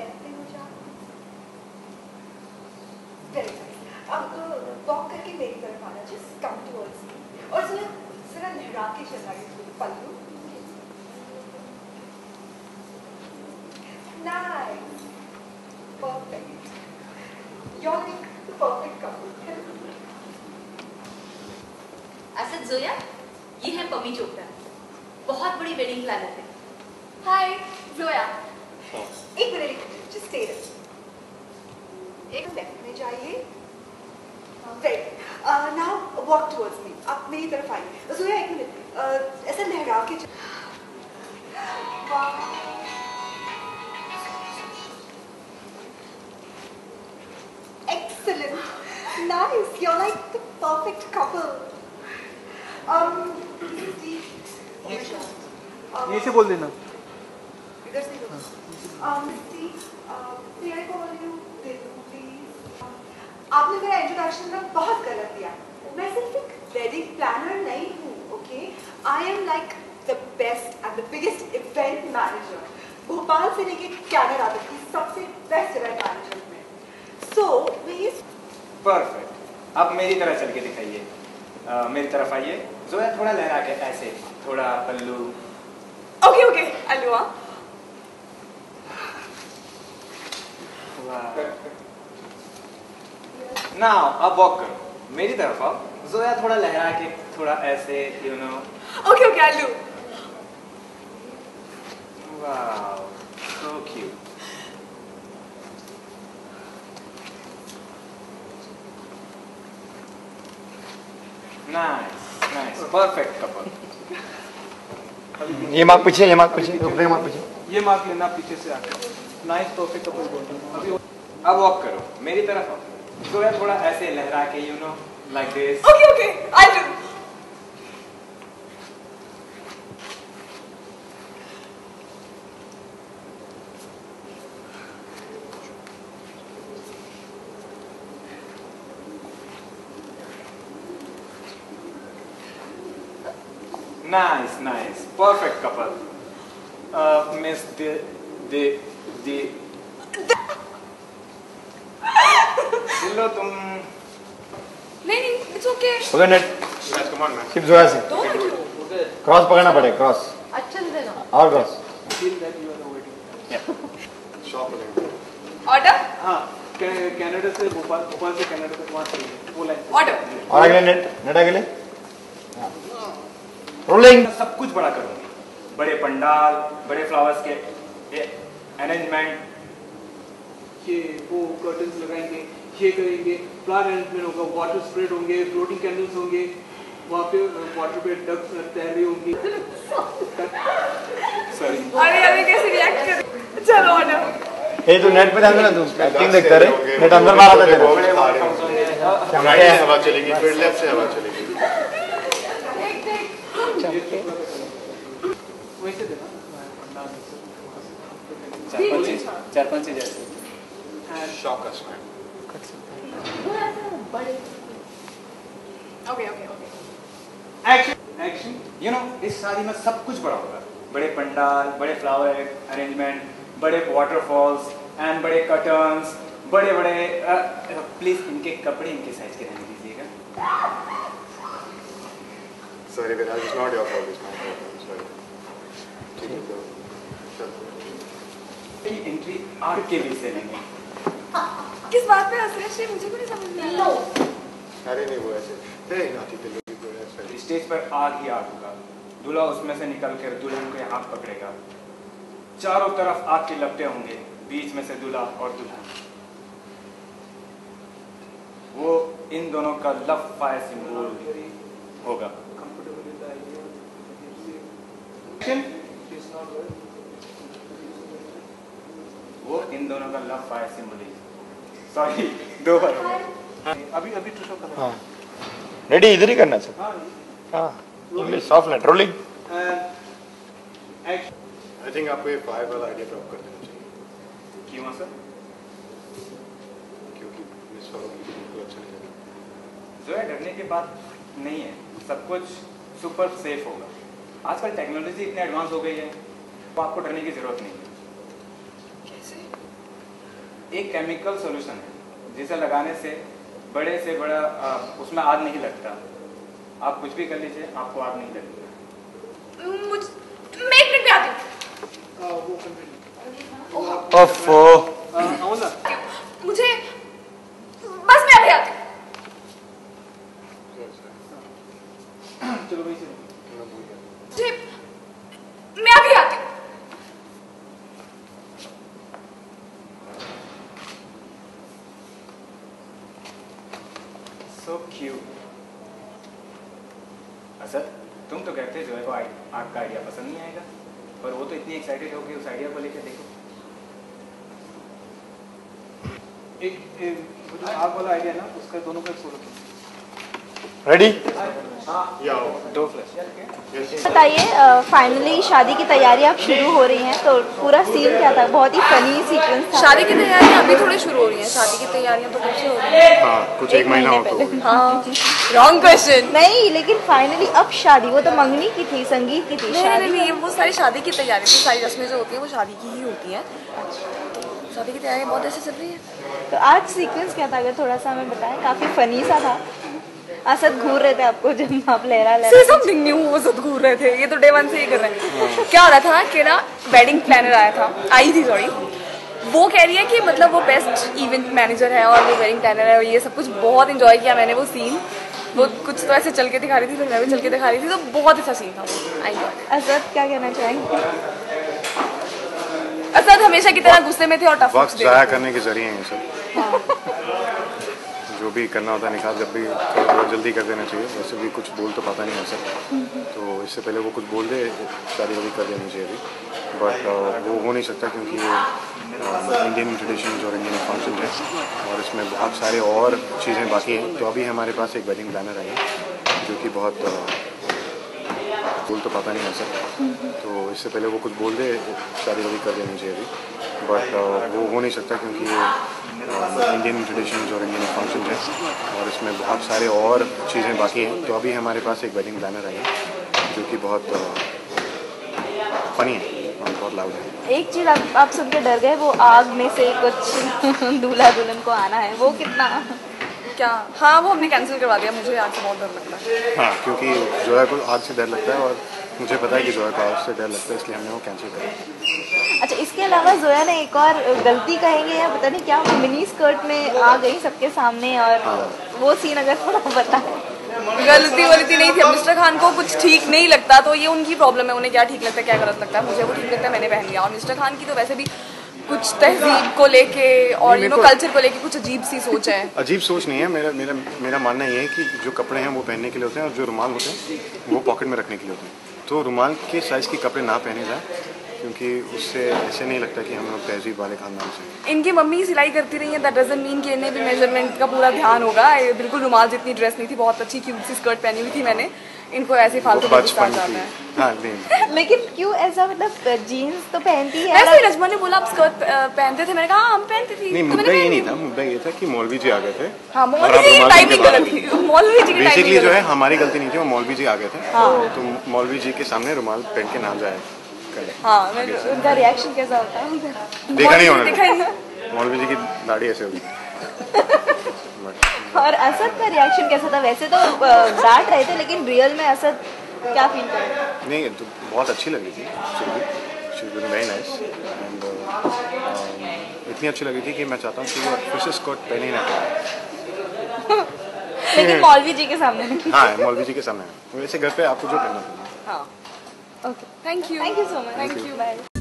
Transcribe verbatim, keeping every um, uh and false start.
रहते हो जहाँ। अब वॉक करके मेरी तरफ आना, जस्ट कम टुवर्ड्स मी, और जरा जरा लहरा के चला गया पल्लू। Nice, perfect, you are like perfect couple. Asad Zoya, ये है पम्मी चोपड़ा, बहुत बड़ी वेडिंग प्लानर है। हाय जोया, एक मिनट, जस्ट स्टे रहो, एक लेफ्ट में जाइए, right, now walk towards me, आप मेरी तरफ आइए। जोया एक मिनट, ऐसा लहरा के, excellent, nice, you are like the perfect couple. Um, um, यहीं से बोल देना। इधर से बोल। Um, see, तेरे को वाली दे दूँ please। आपने मेरा इंट्रोडक्शन ना बहुत गलत दिया। मैं सिर्फ एक वेडिंग प्लानर नहीं हूँ, okay? I am like the best and the biggest event manager। Bhopal से लेके कनाडा तक की सबसे best event manager मैं। So please। Perfect। अब मेरी तरह चल के दिखाइए। Uh, मेरी तरफ आइए जो है, थोड़ा लहरा के ऐसे, थोड़ा पल्लू। ओके ओके अलवा, ना अब वॉक करो, मेरी तरफ आओ जो है, थोड़ा लहरा के, थोड़ा ऐसे, यू नो। ओके ओके अलू, wow so cute. Nice nice, perfect couple. ये मार्क पीछे, ये मार्क पीछे, ये मार्क पीछे, ये मार्क लेना पीछे से आके। नाइस, परफेक्ट कपल बोल रहा हूं। अब वॉक करो, मेरी तरफ आओ थोड़ा थोड़ा ऐसे लहरा के, you know like this. Okay okay I do. Nice, nice, perfect couple. Uh, miss the the the. Hello, तुम. नहीं नहीं, it's okay. Okay, net. Let's come on, man. Keep Zoya से. Don't do it. Cross पकड़ना पड़े, cross. अच्छा से देना. और cross. Feel that you are waiting. Yeah. Shop again. Order. हाँ, कनाडा से भोपाल, भोपाल से कनाडा तक वहाँ चलेंगे. वो लाइन. Order. और अगले net, net अगले. रोलिंग। सब कुछ बड़ा करूंगी, बड़े पंडाल, बड़े फ्लावर्स के अरेंजमेंट, ये वो कर्टन्स लगाएंगे, ये करेंगे, फ्लावर अरेंजमेंट होगा, वाटर स्प्रेड होंगे, फ्लोटिंग कैंडल्स होंगे, वहाँ पे वाटर पे डक्स तैर रही होंगी। सॉरी, अरे अरे कैसे रिएक्ट कर, चलो ना ये तो नेट पे ध्यान देना, तुम एक्टिंग देखते रहे, नेट अंदर बाहर आता है। राइट से हवा चलेगी, फिर लेफ्ट से हवा चलेगी। वैसे देखा चार पांच से जैसे शॉकर्स में बड़े। Okay okay okay action action, you know इस शादी में सब कुछ बड़ा होगा, बड़े पंडाल, बड़े फ्लावर अरेंजमेंट, बड़े वाटरफॉल्स एंड बड़े कर्टन्स, बड़े बड़े। प्लीज इनके कपड़े इनके साइज के रहने दीजिएगा। Sorry, but it's not your fault. It's my fault. I'm sorry. Keep it going. Shut up. The entry R K भी से लेंगे। किस बात पे हंस रहे हैं? मुझे कुछ समझ नहीं आ रहा। अरे नहीं वो ऐसे। Hey, naughty people, you go there. Stage पर आग ही आग होगा। दूल्हा उसमें से निकल कर दुल्हन को हाथ पकड़ेगा। चारों तरफ आग के लपटे होंगे, बीच में से दूल्हा और दुल्हन। वो इन दोनों का लव फायर सिंबल होगा। वो इन दोनों का लव फायर सिंबल है। सॉरी दो बार। अभी अभी टू शो करना। हाँ। रेडी इधर ही करना सर। हाँ। हाँ। Only soft net rolling. I think आपको ये फायर वाला आइडिया ड्रॉप कर देना चाहिए। क्यों सर? क्योंकि मिस फॉलोइंग को अच्छा नहीं लगा। जो है डरने की बात नहीं है, सब कुछ सुपर सेफ होगा। आजकल टेक्नोलॉजी इतनी एडवांस हो गई है, तो आपको डरने की जरूरत नहीं है। कैसे? एक केमिकल सॉल्यूशन है जिसे लगाने से बड़े से बड़ा आ, उसमें आग नहीं लगता। आप कुछ भी कर लीजिए, आपको आग नहीं लगती। मुझ मैं एक मिनट में आती हूँ। ओफो मुझे बस मैं अभी आती हूँ। चलो भाई चलो मैं अभी आती हूँ। So cute। असद, तुम तो कहते जो है को आग का आइडिया पसंद नहीं आएगा, पर वो तो इतनी एक्साइटेड हो गई उस आइडिया को लेकर। देखो एक, एक तो आग वाला आइडिया ना, उसका दोनों का सोलो। रेडी? हाँ दो फ्लैश। बताइए फाइनली शादी की तैयारी अब शुरू हो रही है, तो पूरा सीन क्या था? बहुत ही फनी सीक्वेंस था। शादी की तैयारी अभी थोड़ी शुरू हो रही है। शादी की तैयारियां तो कैसे हो रही है? हाँ, कुछ एक, एक महीना हो गया। हाँ, रॉन्ग क्वेश्चन। नहीं, लेकिन फाइनली अब शादी। वो तो मंगनी की थी, संगीत की थी। नहीं, शादी नहीं, नहीं, वो सारी शादी की तैयारी थी। सारी रस्में जो होती है वो शादी की ही होती है। शादी की तैयारी बहुत अच्छी चल रही है। तो आज सीक्वेंस क्या था, अगर थोड़ा सा हमें बताएं? काफी फनी सा था। असद घूर रहे थे आपको जब आप लहरा लहरा समथिंग न्यू। असद घूर रहे थे, ये तो डे वन से ही कर रहे हैं। क्या हो रहा था कि ना वेडिंग प्लानर आया था, आई थी सॉरी, वो कह रही है कि मतलब वो बेस्ट इवेंट मैनेजर है और वो वेडिंग प्लानर है और ये सब कुछ। बहुत इन्जॉय किया मैंने वो सीन। वो कुछ तो ऐसे चल के दिखा रही थी, फिर मैं भी चल के दिखा रही थी, तो बहुत अच्छा सीन था। I got. असद क्या कहना चाहेंगे? असद हमेशा की तरह गुस्से में थे और टफ वक्त जाया करने के जरिए हैं सब। जो भी करना होता है निकाल जब भी थोड़ा बहुत जल्दी कर देना चाहिए। वैसे भी कुछ बोल तो पता नहीं हो सकता, तो इससे पहले वो कुछ बोल दे शादी वादी कर देनी चाहिए अभी, बट वो हो नहीं सकता क्योंकि इंडियन ट्रेडिशन और इंडियन फंक्शन है और इसमें बहुत सारे और चीज़ें बाकी हैं। तो अभी हमारे पास एक वेडिंग प्लानर आई है जो कि बहुत बोल तो पता नहीं हो सकता, तो इससे पहले वो कुछ बोल दे शादी वादी कर देनी चाहिए अभी, बट वो हो नहीं सकता क्योंकि इंडियन ट्रेडिशन और इंडियन फंक्शन है और इसमें बहुत सारे और चीज़ें बाकी हैं। तो अभी हमारे पास एक वेडिंग प्लानर आई है जो कि बहुत फनी है और बहुत लाउड है। एक चीज़ आप, आप सुन के डर गए, वो आग में से कुछ दूल्हा दुल्हन को आना है, वो कितना क्या? हाँ वो हमने कैंसिल करवा दिया। मुझे आग से बहुत डर लगता है। हाँ क्योंकि जोया को आग से डर लगता है और मुझे पता है कि जोया को आग से डर लगता है, इसलिए हमने वो कैंसिल किया। अच्छा, इसके अलावा जोया ने एक और गलती कहेंगे या पता नहीं क्या, मिनी स्कर्ट में आ गई सबके सामने और वो सीन अगर थोड़ा बता। गलती वलती नहीं थी। मिस्टर खान को कुछ ठीक नहीं लगता, तो ये उनकी प्रॉब्लम है, उन्हें क्या ठीक लगता है क्या गलत लगता है। मुझे वो ठीक लगता है, मैंने पहन लिया। और मिस्टर खान की तो वैसे भी कुछ तहजीब को लेके और यू नो कल्चर को लेके कुछ अजीब सी सोच है। अजीब सोच नहीं है, मेरा मेरा मेरा मानना ये है कि जो कपड़े हैं वो पहनने के लिए होते हैं और जो रुमाल होते हैं वो पॉकेट में रखने के लिए होते हैं। तो रुमाल के साइज़ के कपड़े ना पहने जाए क्योंकि उससे ऐसे नहीं लगता कि हम लोग तहजीब वाले खानदान से। इनकी मम्मी सिलाई करती रही है, दैट डजंट मीन कि इन्हें भी मेजरमेंट का पूरा ध्यान होगा। ये बिल्कुल रुमाल जितनी ड्रेस नहीं थी, बहुत अच्छी क्यूट सी स्कर्ट पहनी हुई थी मैंने। इनको ऐसे फालतू बचपन जाता है। हाँ नहीं लेकिन क्यों ऐसा, मतलब जीन्स तो पहनती है। वैसे रजमा ने बोला आप स्कर्ट पहनते थे, मैंने कहा हाँ हम पहनती थी। नहीं मुद्दा ये नहीं था, मुद्दा ये था कि मौलवी जी आ गए थे। हाँ मौलवी जी की टाइमिंग गलत थी। मौलवी जी की बेसिकली जो है हमारी गलती नहीं थी, वो मौलवी जी आ गए थे, तो मौलवी जी के सामने रुमाल पहन के ना जाए। हाँ, मैं उनका रिएक्शन कैसा होता है देखा नहीं होना। मौलवी जी की दाढ़ी ऐसे होगी। और असद का रिएक्शन कैसा था? वैसे तो डांट रहे थे लेकिन रियल में असद क्या फील कर रहे थे? नहीं तो बहुत अच्छी लगी थी, वेरी नाइस एंड इतनी अच्छी लगी थी कि मैं चाहता हूँ कि वो फिर स्कर्ट पहने ना पड़े लेकिन मौलवी जी के सामने। हाँ मौलवी जी के सामने, वैसे घर पे आपको जो करना पड़ेगा। हाँ Okay. Thank you. Thank you so much. Thank you. Bye.